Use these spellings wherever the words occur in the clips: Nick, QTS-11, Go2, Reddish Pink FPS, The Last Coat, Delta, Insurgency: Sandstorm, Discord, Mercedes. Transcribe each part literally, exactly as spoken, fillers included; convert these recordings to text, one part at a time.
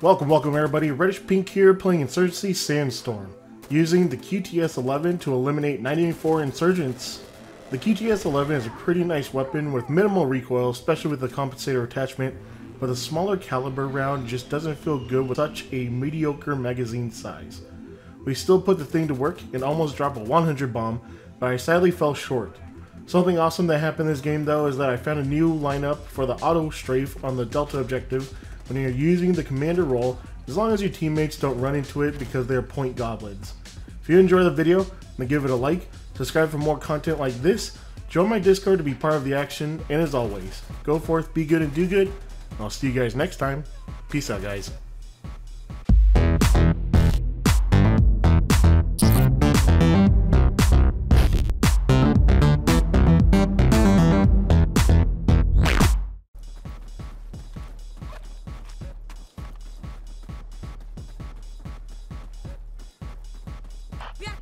Welcome, welcome everybody. Reddish Pink here playing Insurgency Sandstorm, using the Q T S eleven to eliminate ninety-four insurgents. The Q T S eleven is a pretty nice weapon with minimal recoil, especially with the compensator attachment, but a smaller caliber round just doesn't feel good with such a mediocre magazine size. We still put the thing to work and almost dropped a one hundred bomb, but I sadly fell short. Something awesome that happened this game though is that I found a new lineup for the auto strafe on the Delta objective when you're using the commander role, as long as your teammates don't run into it because they're point goblins. If you enjoy the video, then give it a like, subscribe for more content like this, join my Discord to be part of the action, and as always, go forth, be good and do good, and I'll see you guys next time. Peace out guys. We are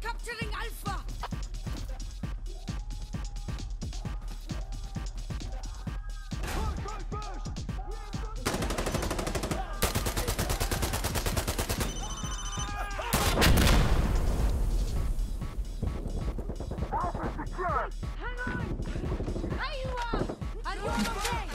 capturing Alpha! Alpha secured! Hang on! There you are! Are you on the way? Oh,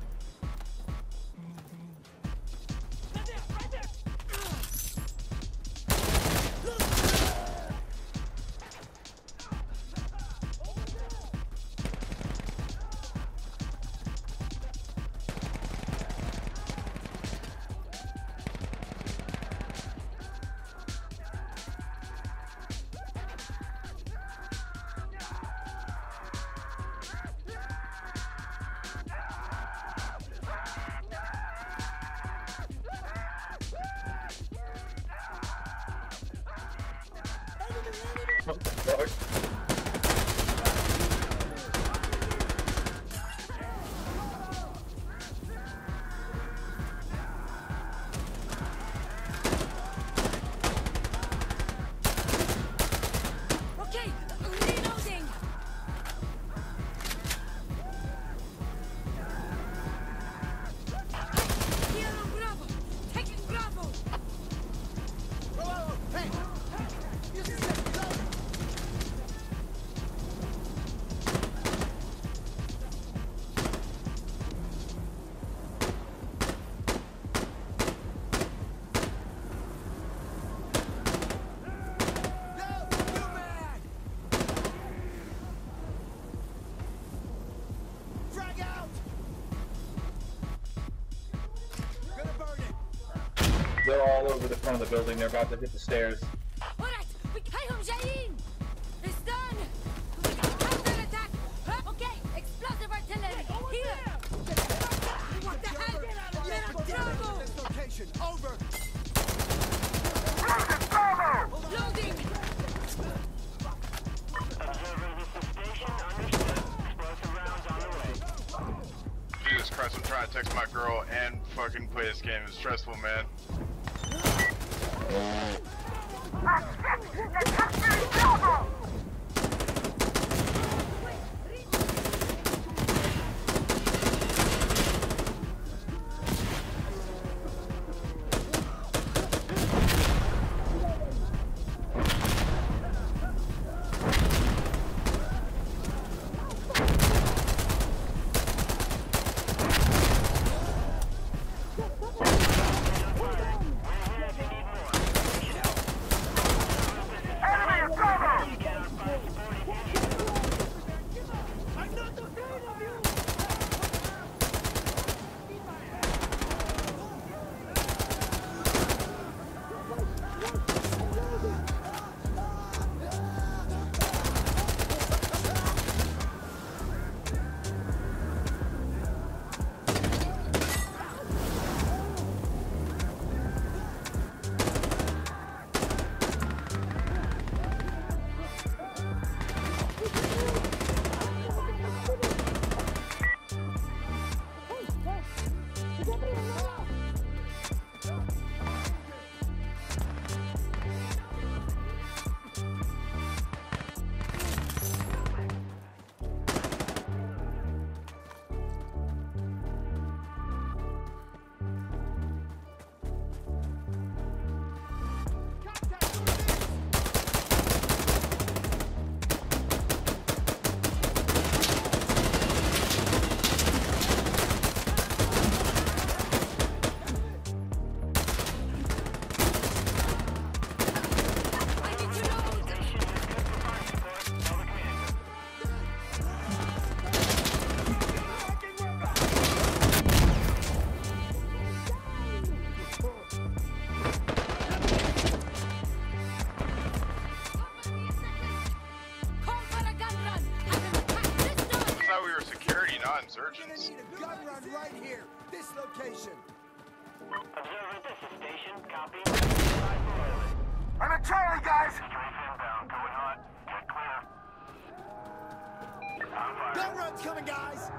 fuck. Okay, reloading. Here on Bravo, taking Bravo. Bravo, hey. They're all over the front of the building. They're about to hit the stairs. All right, we hang on, Jain. It's done. We can counter attack. Okay, explosive artillery here. What the hell? We're on Bravo. Location over. Bravo. Loading. Observing the station. Understood. Explosive rounds on the way. Jesus Christ! I'm trying to text my girl and fucking play this game. It's stressful, man. security, not insurgents. We're gonna need a gun run right here. This location. Observer, this is station. Copy. I'm a Charlie, guys. Inbound, going on. Get clear. Gun run's coming, guys.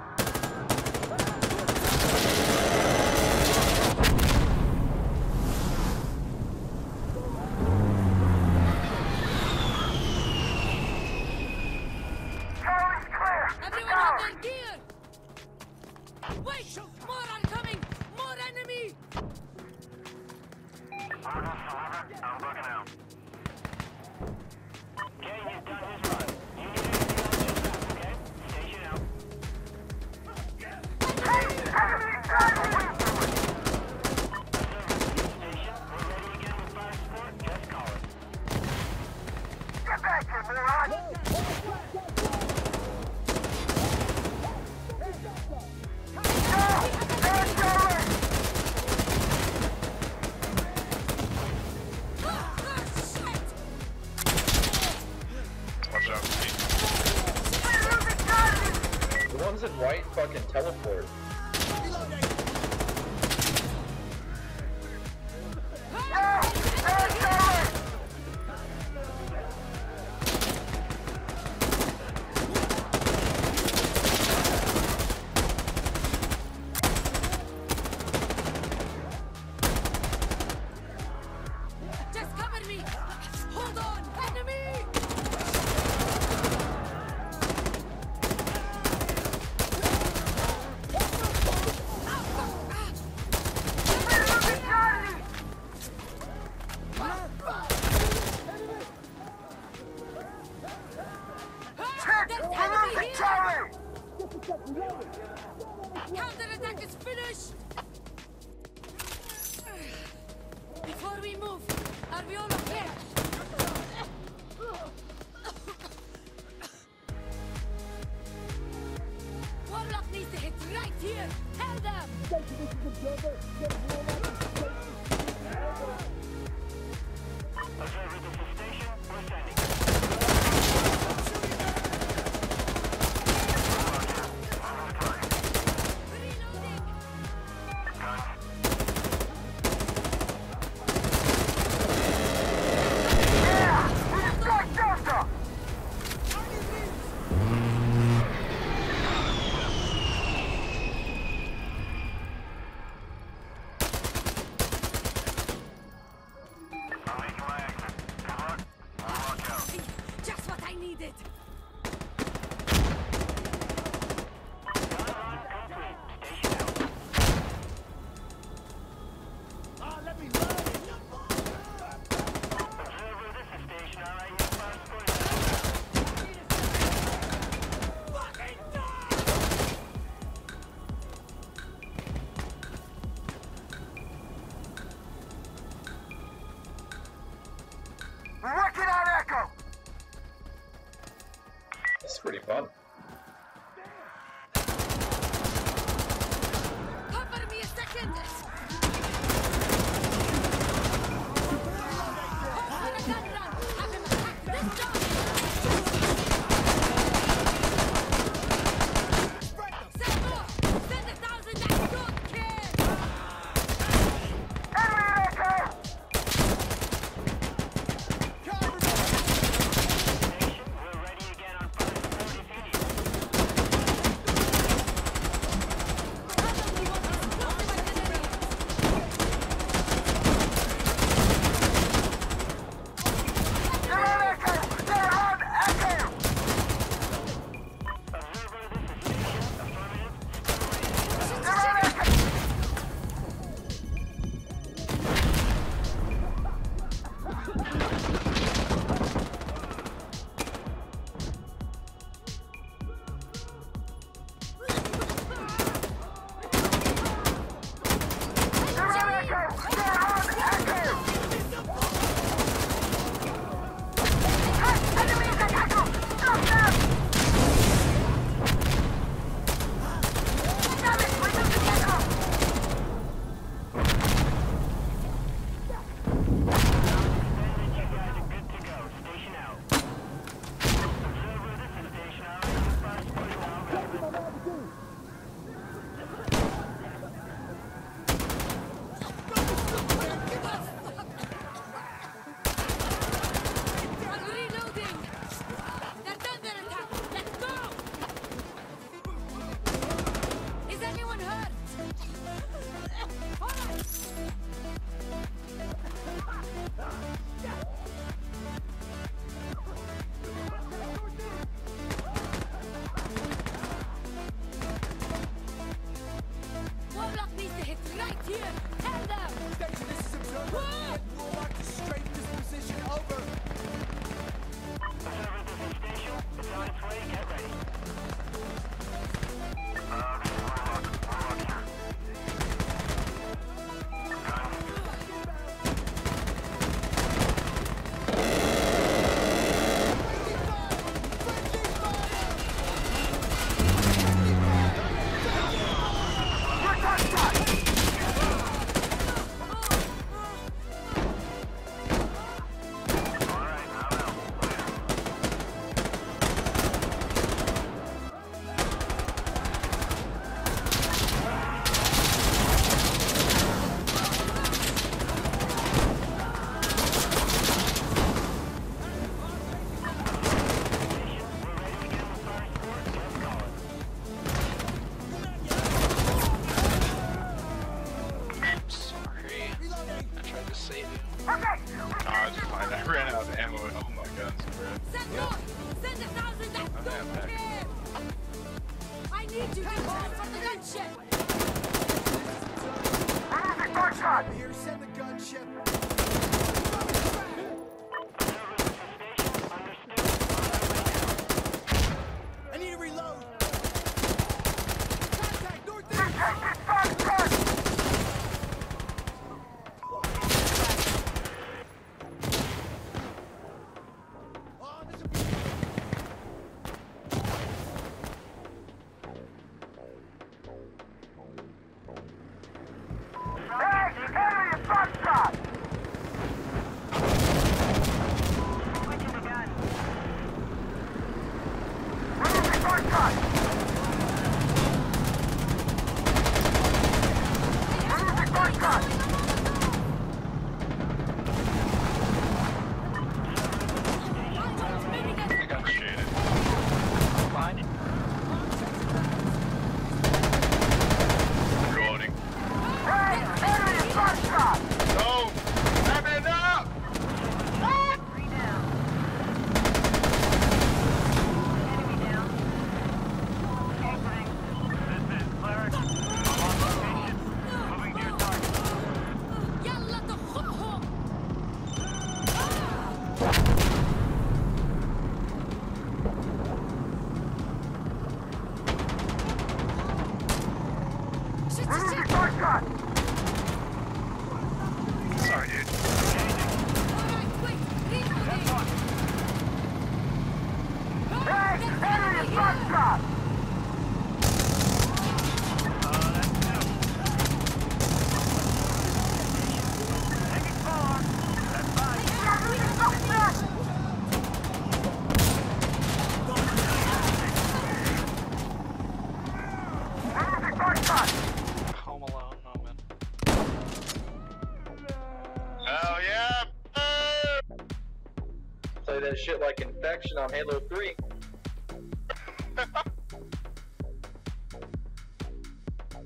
That shit like Infection on Halo three.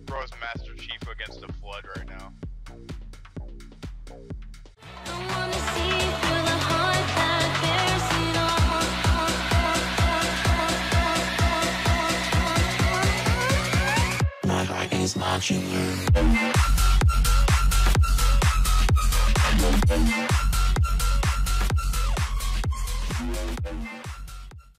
Bro's Master Chief against the flood right now. My Vikings marching in.